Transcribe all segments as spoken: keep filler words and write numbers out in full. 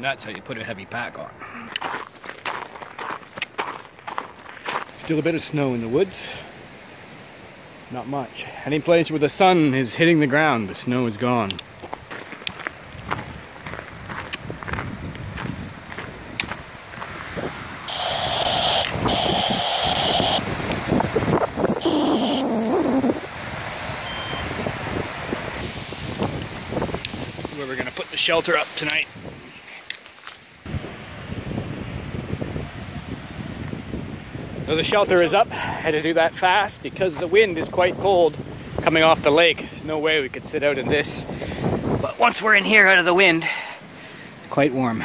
and that's how you put a heavy pack on. Still a bit of snow in the woods. Not much. Any place where the sun is hitting the ground, the snow is gone. Where we're gonna put the shelter up tonight. So the shelter is up. I had to do that fast because the wind is quite cold coming off the lake. There's no way we could sit out in this. But once we're in here out of the wind, it's quite warm.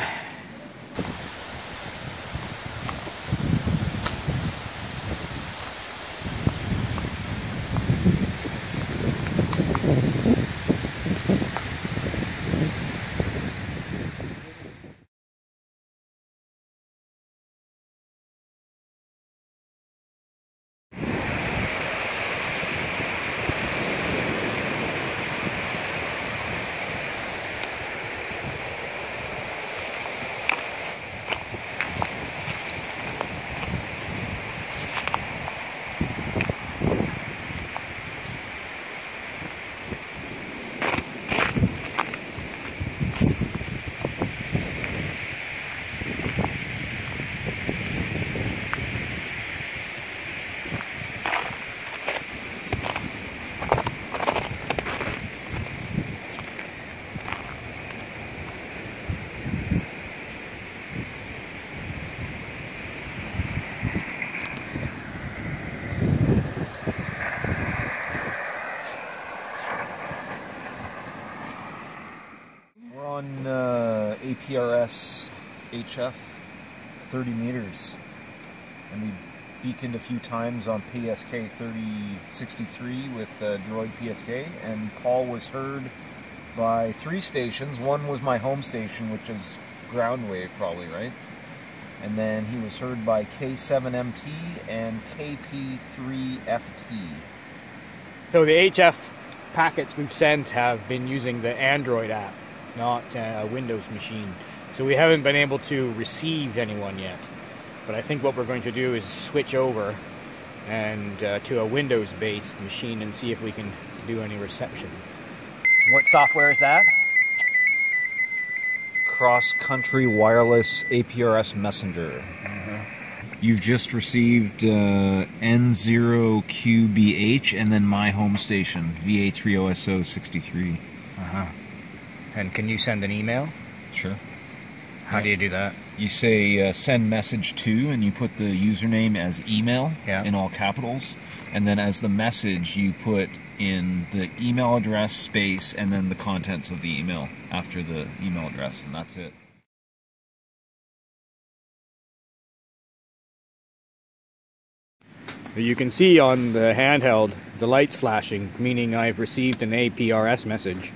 A P R S H F thirty meters, and we beaconed a few times on P S K thirty sixty-three with uh, DroidPSK, and call was heard by three stations. One was my home station, which is ground wave probably, right? And then he was heard by K seven M T and K P three F T. So the H F packets we've sent have been using the Android app, not a Windows machine. So we haven't been able to receive anyone yet. But I think what we're going to do is switch over and uh, to a Windows-based machine and see if we can do any reception. What software is that? Cross-country wireless A P R S messenger. Mm-hmm. You've just received uh, N zero Q B H and then my home station, V A three O S O sixty-three. Uh-huh. And can you send an email? Sure. How yeah. do you do that? You say uh, send message to, and you put the username as email yeah. in all capitals. And then as the message, you put in the email address space and then the contents of the email after the email address, and that's it. You can see on the handheld the light's flashing, meaning I've received an A P R S message.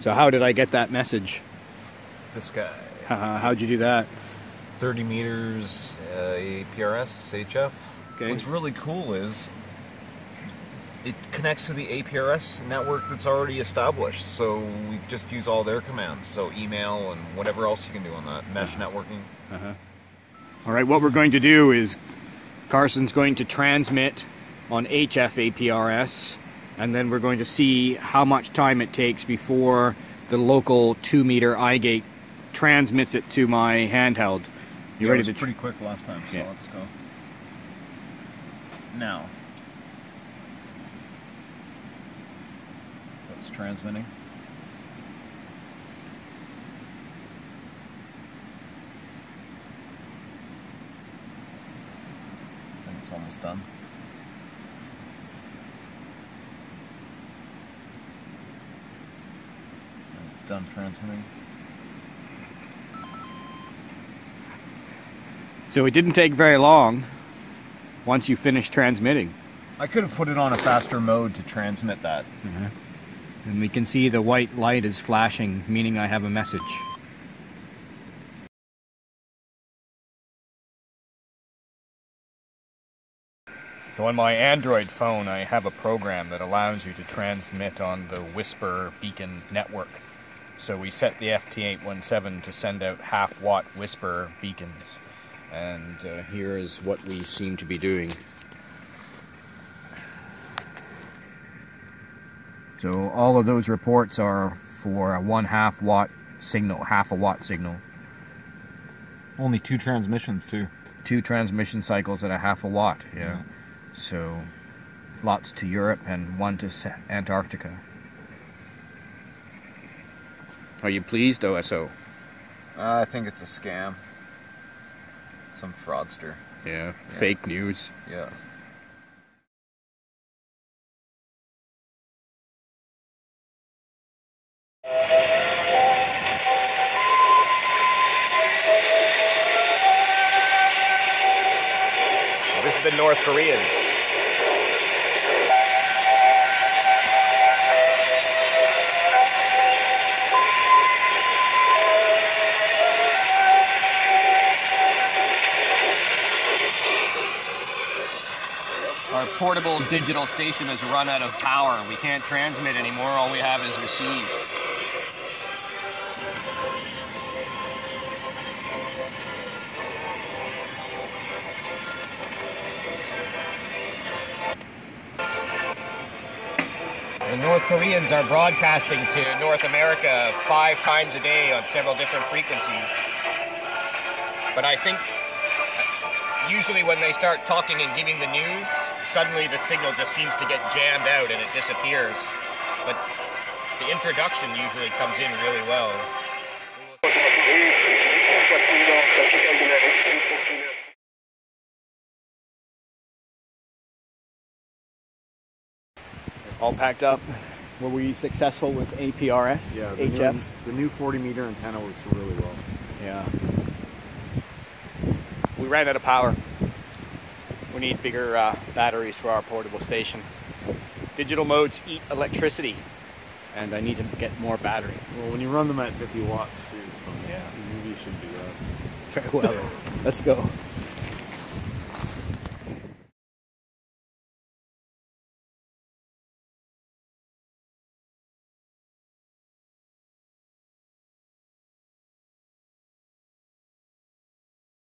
So how did I get that message? This guy. Uh, how'd you do that? thirty meters, uh, A P R S, H F. Okay. What's really cool is it connects to the A P R S network that's already established. So we just use all their commands. So email and whatever else you can do on that. Mesh networking. Uh-huh. All right, what we're going to do is Carson's going to transmit on H F A P R S. And then we're going to see how much time it takes before the local two meter iGate transmits it to my handheld. You yeah, ready? It was to pretty quick last time, so yeah. let's go. Now. That's transmitting. I think it's almost done. Done transmitting. So it didn't take very long once you finished transmitting. I could have put it on a faster mode to transmit that. Mm-hmm. And we can see the white light is flashing, meaning I have a message. So on my Android phone, I have a program that allows you to transmit on the Whisper Beacon network. So we set the F T eight one seven to send out half-watt whisper beacons. And uh, here is what we seem to be doing. So all of those reports are for a one half watt signal, half a watt signal. Only two transmissions too. Two transmission cycles at a half a watt, yeah. Mm-hmm. So lots to Europe and one to Antarctica. Are you pleased, O S O? Uh, I think it's a scam. Some fraudster. Yeah, yeah. Fake news. Yeah. This is the North Koreans. Our portable digital station has run out of power. We can't transmit anymore. All we have is receive. The North Koreans are broadcasting to North America five times a day on several different frequencies. But I think usually when they start talking and giving the news, suddenly the signal just seems to get jammed out and it disappears. But the introduction usually comes in really well. All packed up. Were we successful with A P R S, yeah, the H F? New, the new forty meter antenna works really well. Yeah. We ran out of power. We need bigger uh, batteries for our portable station. Digital modes eat electricity, and I need to get more battery. Well, when you run them at fifty watts too, so yeah, you should do that. Very well. Let's go.